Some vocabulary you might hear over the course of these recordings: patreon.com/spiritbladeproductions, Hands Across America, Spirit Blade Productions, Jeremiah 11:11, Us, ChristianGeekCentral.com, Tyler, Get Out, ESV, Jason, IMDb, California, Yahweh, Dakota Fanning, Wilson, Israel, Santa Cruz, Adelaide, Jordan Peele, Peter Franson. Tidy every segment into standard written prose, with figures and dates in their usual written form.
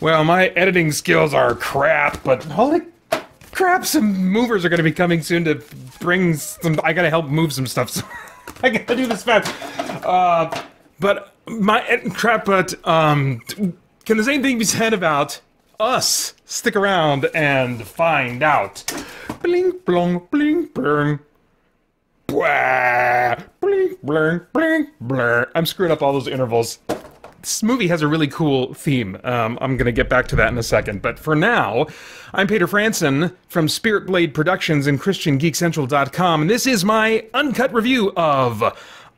Well, my editing skills are crap, but holy crap, some movers are going to be coming soon to bring some... I gotta help move some stuff, so I gotta do this fast. But my... crap, but... can the same thing be said about Us? Stick around and find out. Bling, blong, bling, blong. Blah, bling, blong, bling, blong. I'm screwing up all those intervals. This movie has a really cool theme. I'm going to get back to that in a second. But for now, I'm Peter Franson from Spirit Blade Productions and ChristianGeekCentral.com, and this is my uncut review of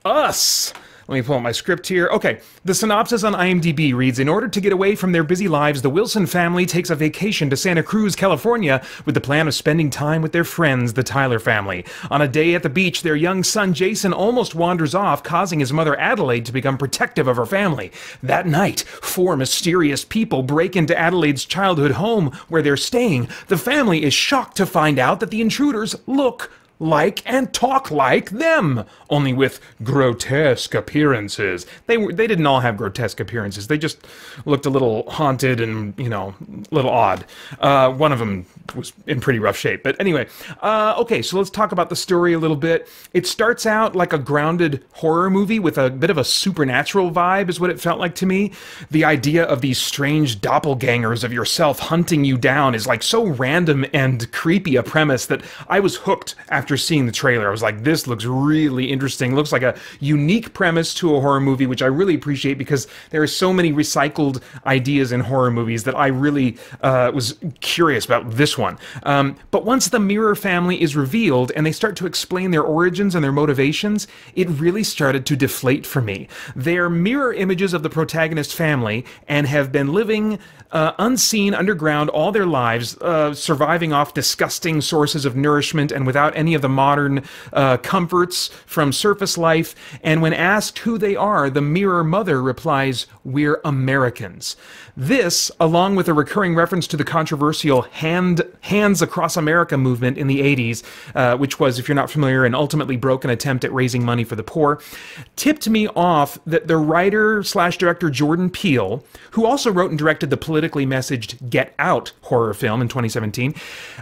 Us. Let me pull up my script here. Okay, the synopsis on IMDb reads, in order to get away from their busy lives, the Wilson family takes a vacation to Santa Cruz, California, with the plan of spending time with their friends, the Tyler family. On a day at the beach, their young son Jason almost wanders off, causing his mother Adelaide to become protective of her family. That night, four mysterious people break into Adelaide's childhood home where they're staying. The family is shocked to find out that the intruders look like and talk like them, only with grotesque appearances. They didn't all have grotesque appearances. They just looked a little haunted and, you know, a little odd. One of them was in pretty rough shape. But anyway, okay, so let's talk about the story a little bit. It starts out like a grounded horror movie with a bit of a supernatural vibe is what it felt like to me. The idea of these strange doppelgangers of yourself hunting you down is like so random and creepy a premise that I was hooked after seeing the trailer. I was like, this looks really interesting. Looks like a unique premise to a horror movie, which I really appreciate because there are so many recycled ideas in horror movies that I really was curious about this one. But once the Mirror family is revealed and they start to explain their origins and their motivations, it really started to deflate for me. They're mirror images of the protagonist family and have been living unseen underground all their lives, surviving off disgusting sources of nourishment and without any of the modern comforts from surface life, and when asked who they are, the mirror mother replies, "We're Americans." This, along with a recurring reference to the controversial Hands Across America movement in the 80s, which was, if you're not familiar, an ultimately broken attempt at raising money for the poor, tipped me off that the writer/director Jordan Peele, who also wrote and directed the politically messaged Get Out horror film in 2017,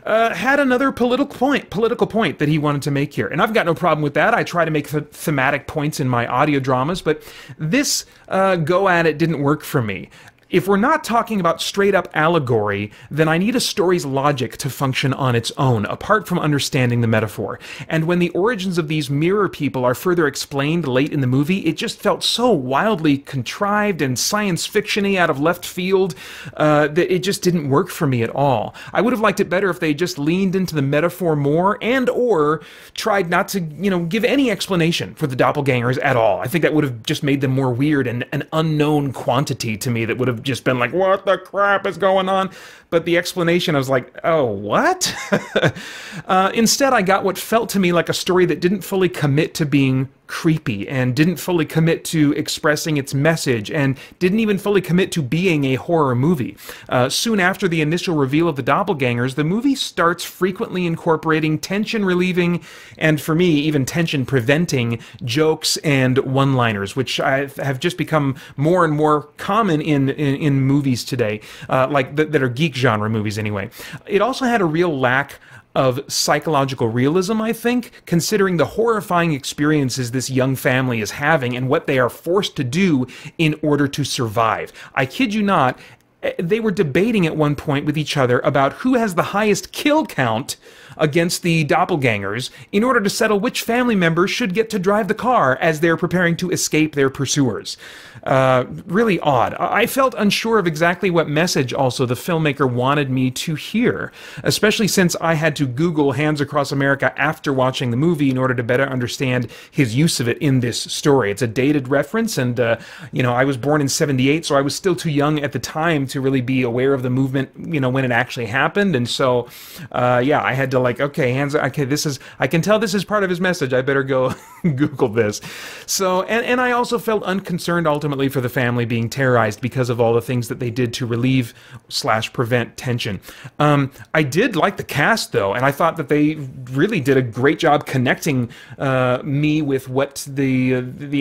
had another political point that he wanted to make here. And I've got no problem with that. I try to make thematic points in my audio dramas, but this go at it didn't work for me. If we're not talking about straight-up allegory, then I need a story's logic to function on its own, apart from understanding the metaphor. And when the origins of these mirror people are further explained late in the movie, it just felt so wildly contrived and science fiction-y out of left field that it just didn't work for me at all. I would have liked it better if they just leaned into the metaphor more and or tried not to, you know, give any explanation for the doppelgangers at all. I think that would have just made them more weird and an unknown quantity to me that would have just been like, what the crap is going on? But the explanation, I was like, oh, what? Instead, I got what felt to me like a story that didn't fully commit to being creepy and didn't fully commit to expressing its message and didn't even fully commit to being a horror movie. Soon after the initial reveal of the doppelgangers, the movie starts frequently incorporating tension-relieving and, for me, even tension-preventing jokes and one-liners, which have just become more and more common in movies today, like that are geek genre movies anyway. It also had a real lack of psychological realism, I think, considering the horrifying experiences this young family is having and what they are forced to do in order to survive. I kid you not, they were debating at one point with each other about who has the highest kill count against the doppelgangers in order to settle which family member should get to drive the car as they're preparing to escape their pursuers. Really odd. I felt unsure of exactly what message also the filmmaker wanted me to hear, especially since I had to Google Hands Across America after watching the movie in order to better understand his use of it in this story. It's a dated reference and, you know, I was born in '78, so I was still too young at the time to really be aware of the movement, you know, when it actually happened. And so, yeah, I had to like, okay, hands, okay, this is, I can tell this is part of his message. I better go Google this. So, and I also felt unconcerned ultimately for the family being terrorized because of all the things that they did to relieve / prevent tension. I did like the cast though, and I thought that they really did a great job connecting me with what the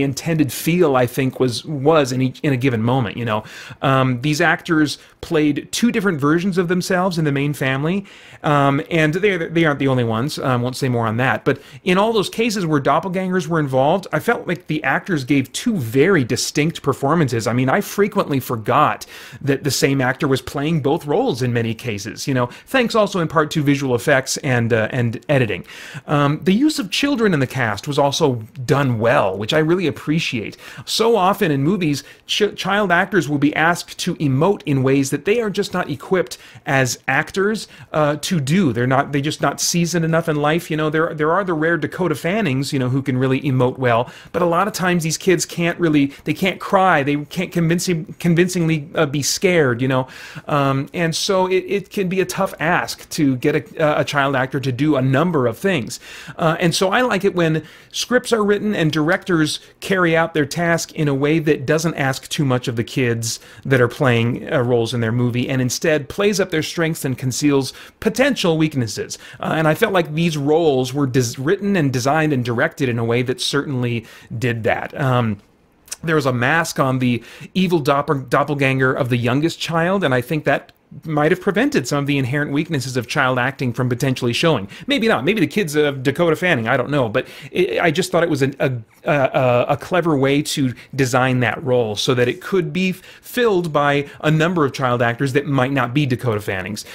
intended feel I think was in a given moment. You know, these actors played two different versions of themselves in the main family, and they aren't the only ones. I won't say more on that. But in all those cases where doppelgangers were involved, I felt like the actors gave two very distinct performances. I mean, I frequently forgot that the same actor was playing both roles in many cases. You know, thanks also in part to visual effects and editing. The use of children in the cast was also done well, which I really appreciate. So often in movies, child actors will be asked to emote in ways that they are just not equipped as actors to do. They're just not seasoned enough in life. You know, there are the rare Dakota Fannings, you know, who can really emote well, but a lot of times these kids can't really, they can't cry, they can't convincingly be scared, you know, and so it can be a tough ask to get a child actor to do a number of things, and so I like it when scripts are written and directors carry out their task in a way that doesn't ask too much of the kids that are playing roles in their movie, and instead plays up their strengths and conceals potential weaknesses. And I felt like these roles were written and designed and directed in a way that certainly did that. There was a mask on the evil doppelganger of the youngest child, and I think that might have prevented some of the inherent weaknesses of child acting from potentially showing. Maybe not. Maybe the kids of Dakota Fanning, I don't know. But I just thought it was a clever way to design that role so that it could be filled by a number of child actors that might not be Dakota Fannings.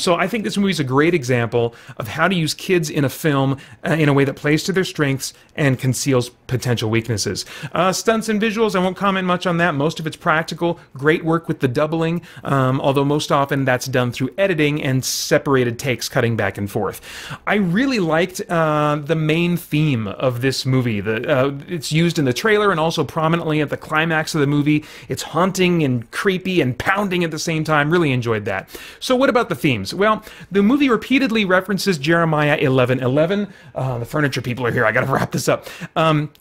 So I think this movie is a great example of how to use kids in a film in a way that plays to their strengths and conceals potential weaknesses. Stunts and visuals, I won't comment much on that. Most of it's practical. Great work with the doubling, although most often that's done through editing and separated takes cutting back and forth. I really liked the main theme of this movie. It's used in the trailer and also prominently at the climax of the movie. It's haunting and creepy and pounding at the same time. Really enjoyed that. So what about the themes? Well, the movie repeatedly references Jeremiah 11:11. The furniture people are here. I gotta wrap this up.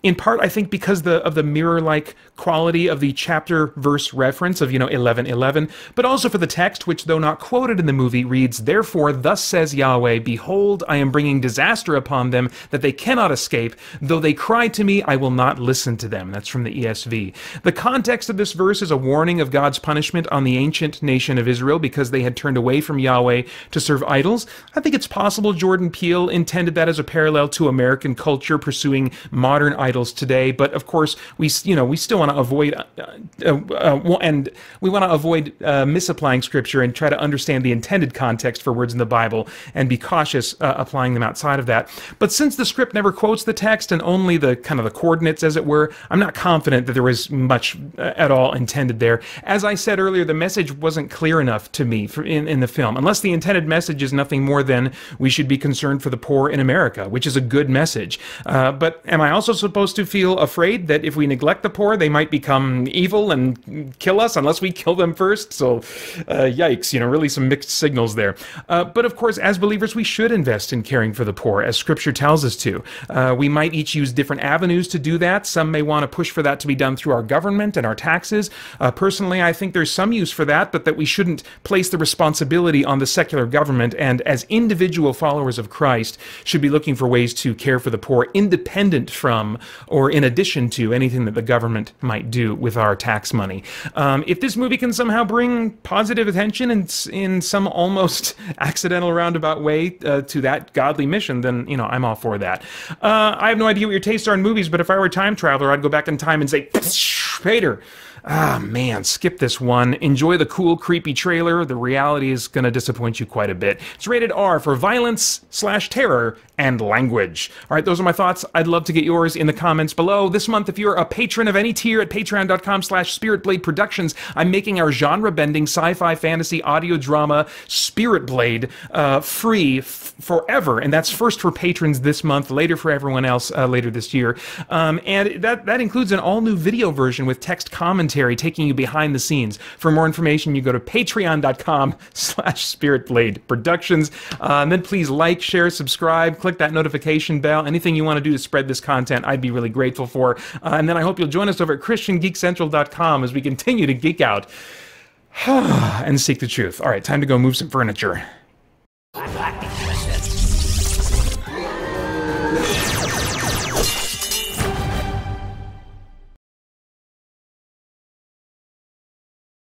In part, I think because of the mirror-like quality of the chapter verse reference of, you know, 11:11, but also for the text, which, though not quoted in the movie, reads, "Therefore, thus says Yahweh, behold, I am bringing disaster upon them that they cannot escape. Though they cry to me, I will not listen to them." That's from the ESV. The context of this verse is a warning of God's punishment on the ancient nation of Israel because they had turned away from Yahweh to serve idols. I think it's possible Jordan Peele intended that as a parallel to American culture pursuing modern idols today, but of course we still want to avoid misapplying scripture and try to understand the intended context for words in the Bible and be cautious applying them outside of that. But since the script never quotes the text and only the kind of the coordinates, as it were, I'm not confident that there was much at all intended there. As I said earlier, the message wasn't clear enough to me in the film, unless the intended message is nothing more than we should be concerned for the poor in America, which is a good message. But am I also supposed to feel afraid that if we neglect the poor, they might become evil and kill us unless we kill them first? So, yikes, you know, really some mixed signals there. But of course, as believers, we should invest in caring for the poor, as Scripture tells us to. We might each use different avenues to do that. Some may want to push for that to be done through our government and our taxes. Personally, I think there's some use for that, but that we shouldn't place the responsibility on the secular government, and as individual followers of Christ, should be looking for ways to care for the poor independent from or in addition to anything that the government might do with our tax money. If this movie can somehow bring positive attention in some almost accidental roundabout way to that godly mission, then, you know, I'm all for that. I have no idea what your tastes are in movies, but if I were a time traveler, I'd go back in time and say, Peter, ah, man, skip this one. Enjoy the cool, creepy trailer. The reality is going to disappoint you quite a bit. It's rated R for violence / terror and language. All right, those are my thoughts. I'd love to get yours in the comments below. This month, if you're a patron of any tier at patreon.com/spiritbladeproductions, I'm making our genre-bending sci-fi fantasy audio drama Spirit Blade free forever, and that's first for patrons this month, later for everyone else later this year. And that includes an all-new video version with text commentary commentary taking you behind the scenes. For more information, you go to patreon.com/spiritbladeproductions. And then please like, share, subscribe, click that notification bell. Anything you want to do to spread this content, I'd be really grateful for. And then I hope you'll join us over at ChristianGeekCentral.com as we continue to geek out and seek the truth. All right, time to go move some furniture.